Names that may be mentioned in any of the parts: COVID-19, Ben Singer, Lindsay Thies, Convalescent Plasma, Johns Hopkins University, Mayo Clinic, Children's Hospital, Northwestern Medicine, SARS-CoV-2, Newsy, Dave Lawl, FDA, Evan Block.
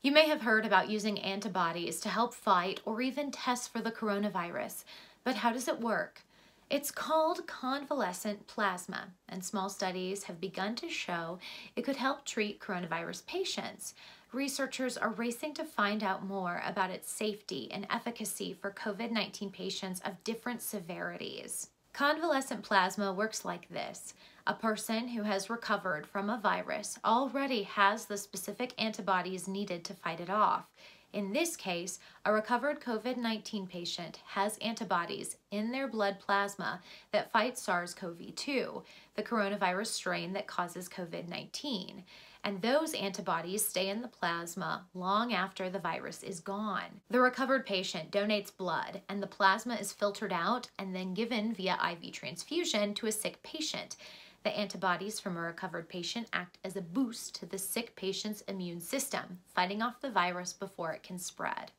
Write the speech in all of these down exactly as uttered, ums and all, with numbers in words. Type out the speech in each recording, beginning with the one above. You may have heard about using antibodies to help fight or even test for the coronavirus, but how does it work? It's called convalescent plasma, and small studies have begun to show it could help treat coronavirus patients. Researchers are racing to find out more about its safety and efficacy for COVID nineteen patients of different severities. Convalescent plasma works like this. A person who has recovered from a virus already has the specific antibodies needed to fight it off. In this case, a recovered COVID nineteen patient has antibodies in their blood plasma that fight SARS CoV two, the coronavirus strain that causes COVID nineteen, and those antibodies stay in the plasma long after the virus is gone. The recovered patient donates blood, and the plasma is filtered out and then given via I V transfusion to a sick patient. The antibodies from a recovered patient act as a boost to the sick patient's immune system, fighting off the virus before it can spread.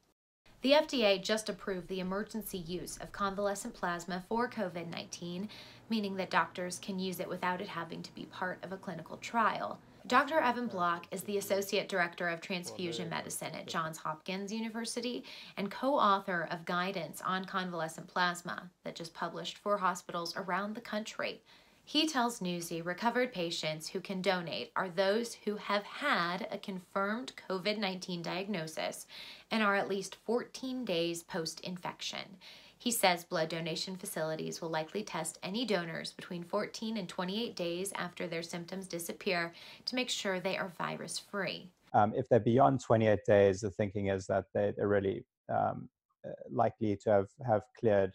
The F D A just approved the emergency use of convalescent plasma for COVID nineteen, meaning that doctors can use it without it having to be part of a clinical trial. Doctor Evan Block is the Associate Director of Transfusion Medicine at Johns Hopkins University and co-author of Guidance on Convalescent Plasma that just published for hospitals around the country. He tells Newsy recovered patients who can donate are those who have had a confirmed COVID nineteen diagnosis and are at least fourteen days post-infection. He says blood donation facilities will likely test any donors between fourteen and twenty-eight days after their symptoms disappear to make sure they are virus-free. Um, if they're beyond twenty-eight days, the thinking is that they're really um, likely to have, have cleared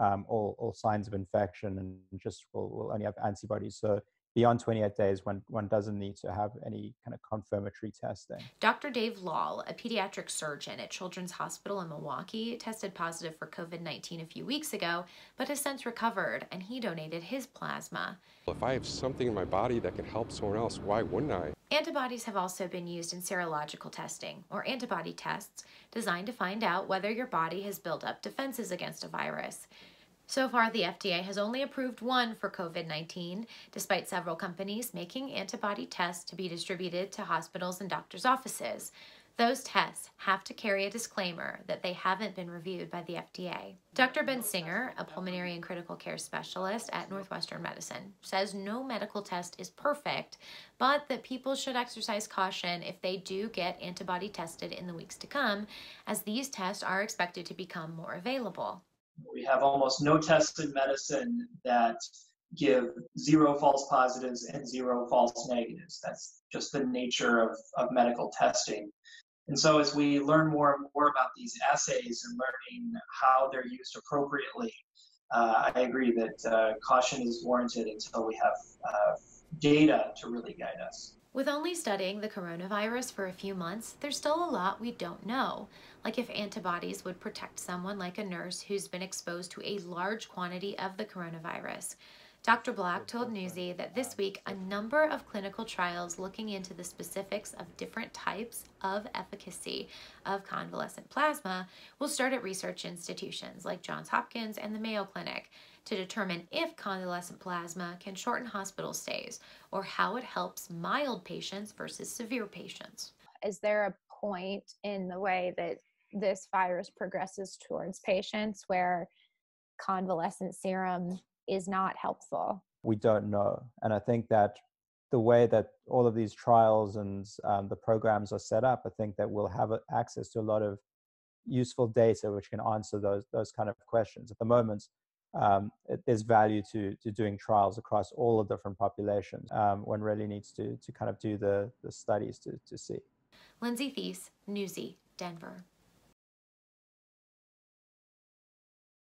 Um, all, all signs of infection and just will, will only have antibodies. So beyond twenty-eight days, one, one doesn't need to have any kind of confirmatory testing. Doctor Dave Lawl, a pediatric surgeon at Children's Hospital in Milwaukee, tested positive for COVID nineteen a few weeks ago, but has since recovered, and he donated his plasma. Well, if I have something in my body that can help someone else, why wouldn't I? Antibodies have also been used in serological testing, or antibody tests, designed to find out whether your body has built up defenses against a virus. So far, the F D A has only approved one for COVID nineteen, despite several companies making antibody tests to be distributed to hospitals and doctors' offices. Those tests have to carry a disclaimer that they haven't been reviewed by the F D A. Doctor Ben Singer, a pulmonary and critical care specialist at Northwestern Medicine, says no medical test is perfect, but that people should exercise caution if they do get antibody tested in the weeks to come, as these tests are expected to become more available. We have almost no tests in medicine that give zero false positives and zero false negatives. That's just the nature of, of medical testing. And so as we learn more and more about these assays and learning how they're used appropriately, uh, I agree that uh, caution is warranted until we have uh, data to really guide us. With only studying the coronavirus for a few months, there's still a lot we don't know, like if antibodies would protect someone like a nurse who's been exposed to a large quantity of the coronavirus. Doctor Block told Newsy that this week a number of clinical trials looking into the specifics of different types of efficacy of convalescent plasma will start at research institutions like Johns Hopkins and the Mayo Clinic to determine if convalescent plasma can shorten hospital stays or how it helps mild patients versus severe patients. Is there a point in the way that this virus progresses towards patients where convalescent serum is not helpful? We don't know. And I think that the way that all of these trials and um, the programs are set up, I think that we'll have access to a lot of useful data which can answer those those kind of questions. At the moment, um, it, there's value to, to doing trials across all the different populations. Um, one really needs to, to kind of do the, the studies to, to see. Lindsay Thies, Newsy, Denver.